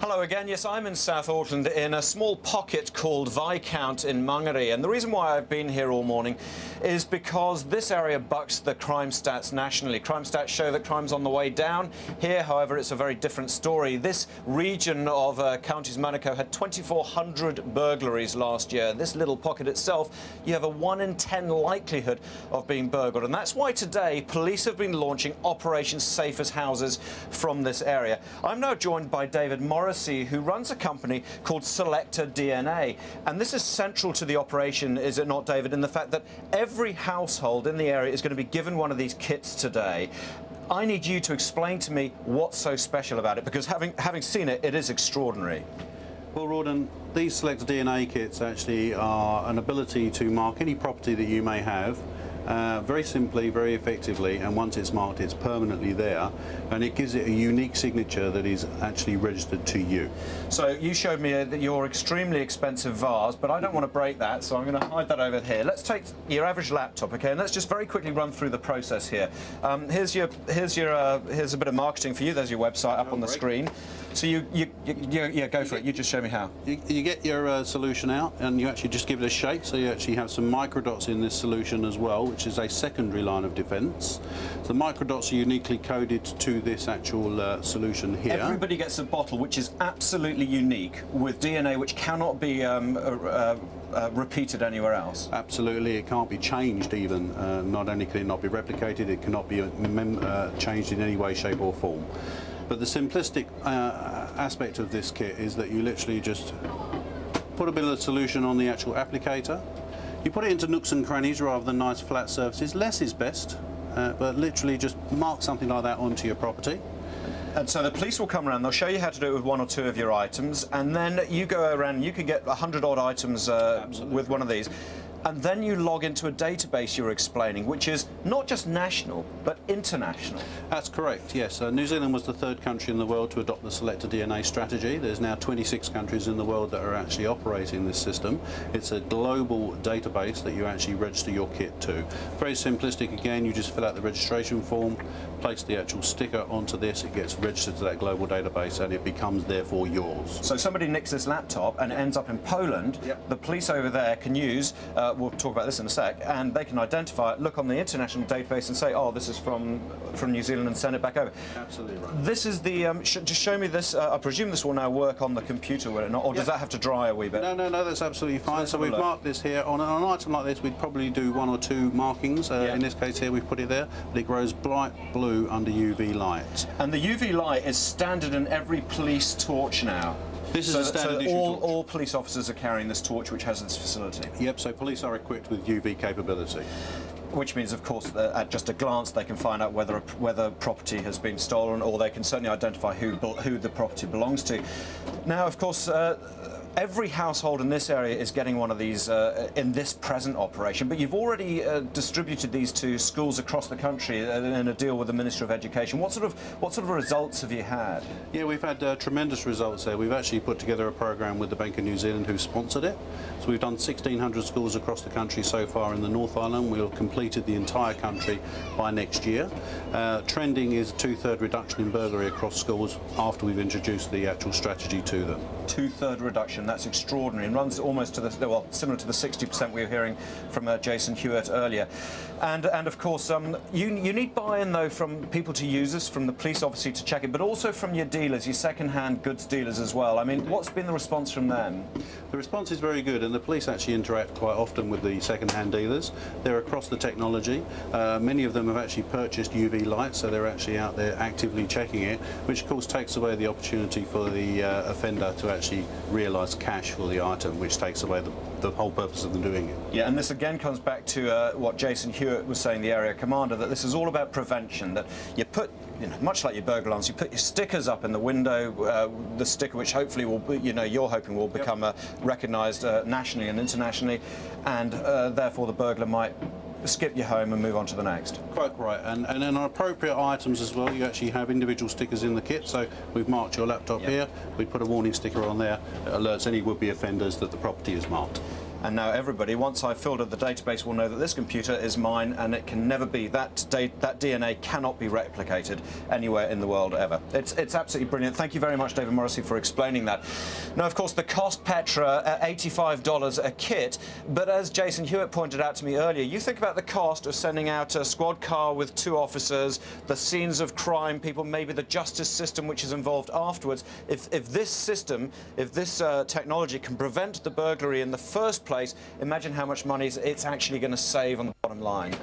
Hello again. Yes, I'm in South Auckland in a small pocket called Viscount in Mangere. And the reason why I've been here all morning is because this area bucks the crime stats nationally. Crime stats show that crime's on the way down. Here, however, it's a very different story. This region of counties Manukau had 2,400 burglaries last year. This little pocket itself, you have a 1 in 10 likelihood of being burgled. And that's why today police have been launching Operation Safest Houses from this area. I'm now joined by David Morris, who runs a company called SelectaDNA. And this is central to the operation, is it not, David, in the fact that every household in the area is going to be given one of these kits today. I need you to explain to me what's so special about it, because having seen it, it is extraordinary. Well, Rawdon, these SelectaDNA kits actually are an ability to mark any property that you may have very simply, very effectively, and once it's marked, it's permanently there, and it gives it a unique signature that is actually registered to you. So you showed me your extremely expensive vase, but I don't want to break that, so I'm going to hide that over here. Let's take your average laptop, okay, and let's just very quickly run through the process here. Here's a bit of marketing for you. There's your website up on the screen. So you go for it. You just show me how. You get your solution out, and you actually just give it a shake. So you actually have some microdots in this solution as well, which is a secondary line of defence. So the microdots are uniquely coded to this actual solution here. Everybody gets a bottle, which is absolutely unique, with DNA which cannot be repeated anywhere else. Absolutely, it can't be changed even. Not only can it not be replicated, it cannot be changed in any way, shape or form. But the simplistic aspect of this kit is that you literally just put a bit of solution on the actual applicator. You put it into nooks and crannies rather than nice flat surfaces. Less is best, but literally just mark something like that onto your property. And so the police will come around, they'll show you how to do it with one or two of your items, and then you go around, you can get 100 odd items with one of these. And then you log into a database you're explaining, which is not just national, but international. That's correct, yes. New Zealand was the third country in the world to adopt the SelectaDNA strategy. There's now 26 countries in the world that are actually operating this system. It's a global database that you actually register your kit to. Very simplistic, again, you just fill out the registration form, place the actual sticker onto this, it gets registered to that global database, and it becomes, therefore, yours. So somebody nicks this laptop and ends up in Poland, yep. The police over there can use... we'll talk about this in a sec, and they can identify it, look on the international database and say, oh, this is from New Zealand, and send it back over. Absolutely right. This is the, just show me this, I presume this will now work on the computer, will it not? Or does that have to dry a wee bit? No, that's absolutely fine. So we've marked this here. On an item like this, we'd probably do one or two markings. In this case here, we've put it there, but it grows bright blue under UV light. And the UV light is standard in every police torch now. This is a standard issue torch. All police officers are carrying this torch, which has this facility. Yep, so police are equipped with UV capability. Which means, of course, that at just a glance they can find out whether property has been stolen, or they can certainly identify who the property belongs to. Now, of course, every household in this area is getting one of these in this present operation, but you've already distributed these to schools across the country in a deal with the Minister of Education. What sort of results have you had? Yeah, we've had tremendous results there. We've actually put together a program with the Bank of New Zealand who sponsored it. So we've done 1,600 schools across the country so far in the North Island. We'll have completed the entire country by next year. Trending is a 2/3 reduction in burglary across schools after we've introduced the actual strategy to them. 2/3 reduction. That's extraordinary, and runs almost to the, well, similar to the 60% we were hearing from Jason Hewitt earlier. And of course, you need buy-in though from people to use this, from the police obviously to check it, but also from your dealers, your second-hand goods dealers as well. I mean, what's been the response from them? The response is very good, and the police actually interact quite often with the second-hand dealers. They're across the technology. Many of them have actually purchased UV lights, so they're actually out there actively checking it, which of course takes away the opportunity for the offender to actually realise cash for the item, which takes away the whole purpose of them doing it. Yeah, and this again comes back to what Jason Hewitt was saying, the area commander, that this is all about prevention, that you put, much like your burglar alarms, you put your stickers up in the window, the sticker which hopefully will be, you're hoping will become recognised nationally and internationally, and therefore the burglar might skip your home and move on to the next. Quite right, and then on appropriate items as well, you actually have individual stickers in the kit, so we've marked your laptop here, we put a warning sticker on there that alerts any would-be offenders that the property is marked. And now everybody, once I've filtered the database, will know that this computer is mine and it can never be. That DNA cannot be replicated anywhere in the world ever. It's absolutely brilliant. Thank you very much, David Morrissey, for explaining that. Now, of course, the cost, Petra, at $85 a kit. But as Jason Hewitt pointed out to me earlier, you think about the cost of sending out a squad car with 2 officers, the scenes of crime, people, maybe the justice system which is involved afterwards. If this system, if this technology can prevent the burglary in the first place, imagine how much money it's actually going to save on the bottom line.